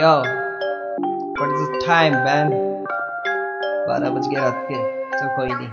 Yo, what is the time man? 12 बज गए रात के। तो कोई नहीं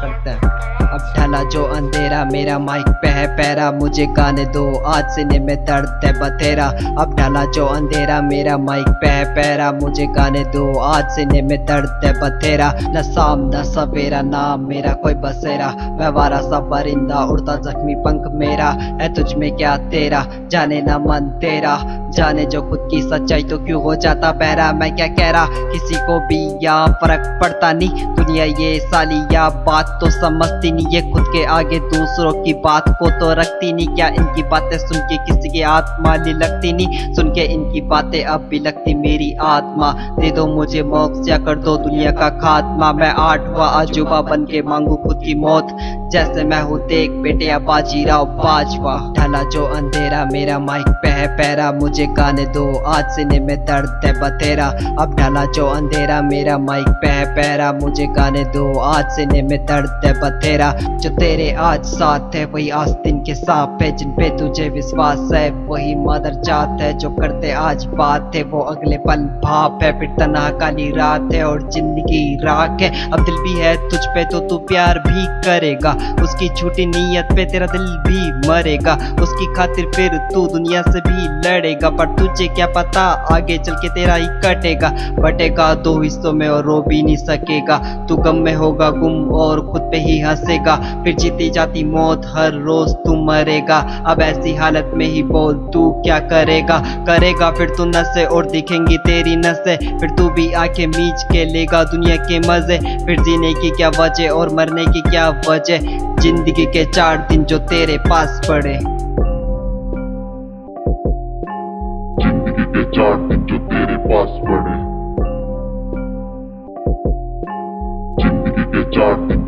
करते हैं। अब ढला जो अंधेरा, मेरा माइक पे है पैरा, मुझे गाने दो आज सीने में दर्द है बतेरा। अब ढला जो अंधेरा, मेरा माइक पे है पैरा, मुझे गाने दो आज सीने में दर्द है बतेरा। न शाम न सवेरा, नाम मेरा कोई बसेरा, मैं वारा सा परिंदा उड़ता जख्मी पंख मेरा। है तुझ में क्या तेरा, जाने ना मन तेरा, जाने जो खुद की सच्चाई तो क्यों हो जाता बहरा। मैं क्या कह रहा, किसी को भी यहाँ फर्क पड़ता नहीं, दुनिया ये साली या बात तो समझती नहीं, ये खुद के आगे दूसरों की बात को तो रखती नहीं। क्या इनकी बातें सुन के किसी की आत्मा लगती नहीं, सुन के इनकी बातें अब भी लगती मेरी आत्मा। दे दो मुझे मोक्ष या कर दो दुनिया का खात्मा, मैं आठवा अजूबा बन के मांगू खुद की मौत, जैसे मैं हूँ देख बेटे या बाजीराव बाजवा। ढला जो अंधेरा, मेरा माइक पे है पैरा, मुझे गाने दो आज सीने में दर्द है बतेरा। अब ढला जो अंधेरा, मेरा माइक पे है पैरा, मुझे गाने दो आज सीने में दर्द है बतेरा। जो तेरे आज साथ है वही आस्तीन के सांप है, जिन पे तुझे विश्वास है वही मदर जात है। जो करते आज बात है वो अगले पल भाप है, फिर तना काली रात है और जिंदगी राख है। अब दिल भी है तुझ पे तो तू प्यार भी करेगा, उसकी झूठी नीयत पे तेरा दिल भी मरेगा, उसकी खातिर फिर तू दुनिया से भी लड़ेगा। पर तुझे क्या पता आगे चल के तेरा ही कटेगा, बटेगा दो हिस्सों में और रो भी नहीं सकेगा। तू गम में होगा गुम और खुद पे ही हंसेगा, फिर जीती जाती मौत हर रोज तू मरेगा। अब ऐसी हालत में ही बोल तू क्या करेगा, करेगा फिर तू नशे और दिखेंगी तेरी नशे, फिर तू भी आंखें मीच के लेगा दुनिया के मजे। फिर जीने की क्या वजह और मरने की क्या वजह, जिंदगी के 4 दिन जो तेरे पास पड़े, जिंदगी के 4 दिन जो तेरे पास पड़े, जिंदगी के 4 दिन।